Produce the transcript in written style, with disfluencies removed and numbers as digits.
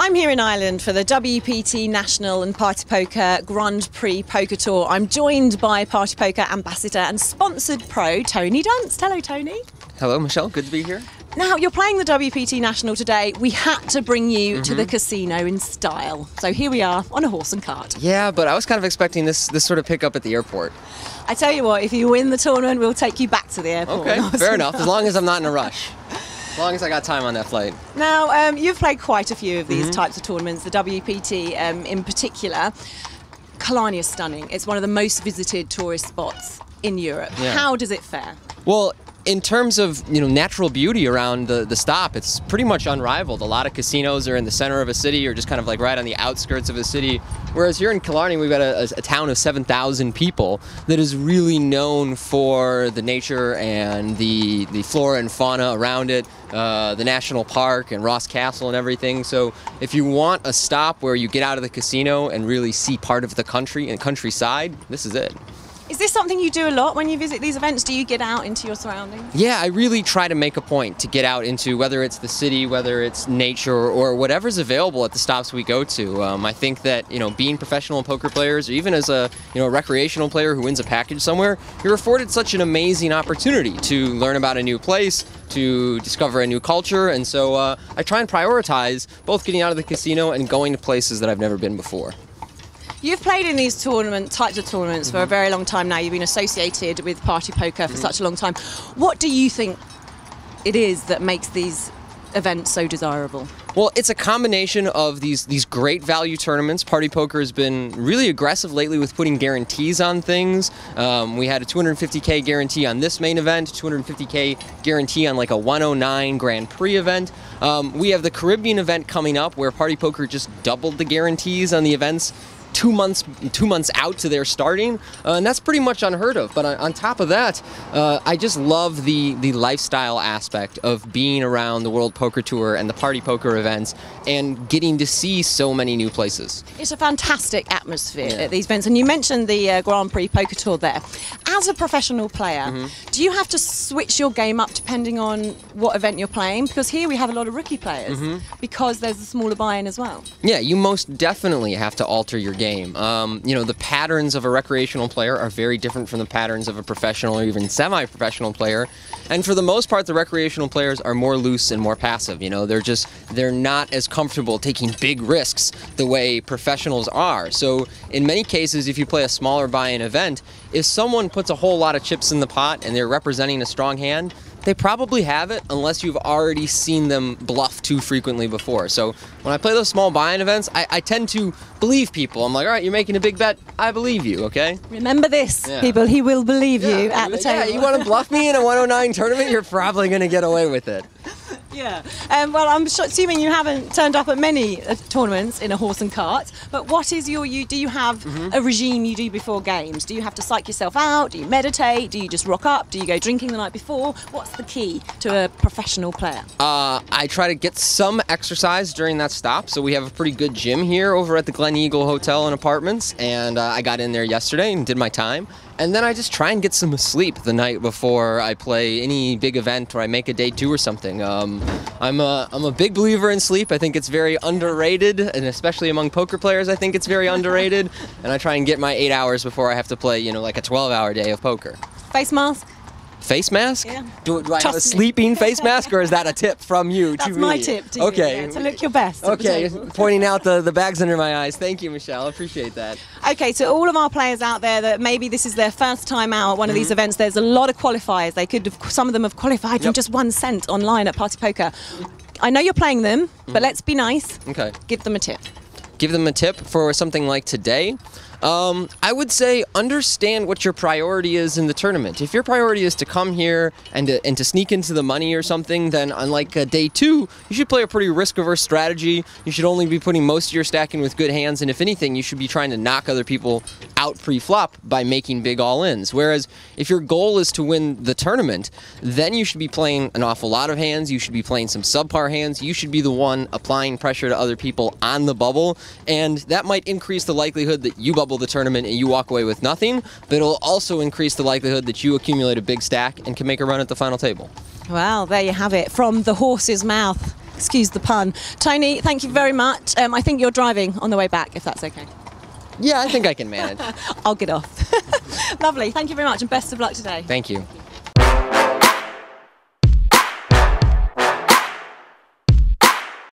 I'm here in Ireland for the WPT National and Party Poker Grand Prix Poker Tour. I'm joined by Party Poker ambassador and sponsored pro, Tony Dunst. Hello, Tony. Hello, Michelle. Good to be here. Now, you're playing the WPT National today. We had to bring you to the casino in style. So here we are on a horse and cart. Yeah, but I was kind of expecting this sort of pickup at the airport. I tell you what, if you win the tournament, we'll take you back to the airport. Okay, fair enough, as long as I'm not in a rush. As long as I got time on that flight. Now, you've played quite a few of these types of tournaments, the WPT in particular. Killarney is stunning. It's one of the most visited tourist spots in Europe. Yeah. How does it fare? Well, in terms of natural beauty around the stop, it's pretty much unrivaled. A lot of casinos are in the center of a city or just kind of like right on the outskirts of a city. Whereas here in Killarney, we've got a town of 7,000 people that is really known for the nature and the flora and fauna around it, the national park and Ross Castle and everything. So if you want a stop where you get out of the casino and really see part of the country and countryside, this is it. Is this something you do a lot when you visit these events? Do you get out into your surroundings? Yeah, I really try to make a point to get out into, whether it's the city, whether it's nature, or whatever's available at the stops we go to. I think that, being professional poker players, or even as a recreational player who wins a package somewhere, you're afforded such an amazing opportunity to learn about a new place, to discover a new culture, and so I try and prioritize both getting out of the casino and going to places that I've never been before. You've played in these types of tournaments for a very long time now. You've been associated with Party Poker for such a long time. What do you think it is that makes these events so desirable? Well, it's a combination of these great value tournaments. Party Poker has been really aggressive lately with putting guarantees on things. We had a $250K guarantee on this main event, $250K guarantee on like a 109 Grand Prix event. We have the Caribbean event coming up where Party Poker just doubled the guarantees on the events 2 months out to their starting, and that's pretty much unheard of. But on top of that, I just love the lifestyle aspect of being around the World Poker Tour and the Party Poker events and getting to see so many new places. It's a fantastic atmosphere at these events, and you mentioned the Grand Prix Poker Tour there. As a professional player, do you have to switch your game up depending on what event you're playing? Because here we have a lot of rookie players because there's a smaller buy-in as well. Yeah, you most definitely have to alter your game. The patterns of a recreational player are very different from the patterns of a professional or even semi-professional player, and for the most part the recreational players are more loose and more passive. They're not as comfortable taking big risks the way professionals are. So in many cases, if you play a smaller buy-in event, if someone puts a whole lot of chips in the pot and they're representing a strong hand, they probably have it unless you've already seen them bluff too frequently before. So when I play those small buy-in events, I tend to believe people. I'm like, all right, you're making a big bet. I believe you, okay? Remember this, people. He will believe you at the table. Yeah, you want to bluff me in a 109 tournament? You're probably going to get away with it. Yeah. Well, I'm assuming you haven't turned up at many tournaments in a horse and cart, but what is do you have a regime you do before games? Do you have to psych yourself out? Do you meditate? Do you just rock up? Do you go drinking the night before? What's the key to a professional player? I try to get some exercise during that stop. So we have a pretty good gym here over at the Glen Eagle Hotel and Apartments, and I got in there yesterday and did my time. And then I just try and get some sleep the night before I play any big event or I make a day two or something. I'm a big believer in sleep. I think it's very underrated, and especially among poker players, I think it's very underrated. And I try and get my 8 hours before I have to play, like a 12-hour day of poker. Face mask? Face mask? Yeah. Do I have a sleeping face mask, or is that a tip from you to me? That's my tip to you. Okay. Yeah, to look your best. Okay. Pointing out the bags under my eyes. Thank you, Michelle. I appreciate that. Okay, so all of our players out there that maybe this is their first time out at one of these events, there's a lot of qualifiers. Some of them have qualified from just 1 cent online at Party Poker. I know you're playing them, but let's be nice. Okay. Give them a tip. Give them a tip for something like today. I would say understand what your priority is in the tournament. If your priority is to come here and to sneak into the money or something, then on like day two, you should play a pretty risk-averse strategy. You should only be putting most of your stack in with good hands, and if anything, you should be trying to knock other people out pre-flop by making big all-ins. Whereas if your goal is to win the tournament, then you should be playing an awful lot of hands. You should be playing some subpar hands. You should be the one applying pressure to other people on the bubble, and that might increase the likelihood that you bubble the tournament and you walk away with nothing, but it'll also increase the likelihood that you accumulate a big stack and can make a run at the final table. Well, there you have it, from the horse's mouth Excuse the pun. Tony, thank you very much. I think you're driving on the way back, if that's okay. Yeah, I think I can manage. I'll get off. Lovely. Thank you very much and best of luck today. Thank you.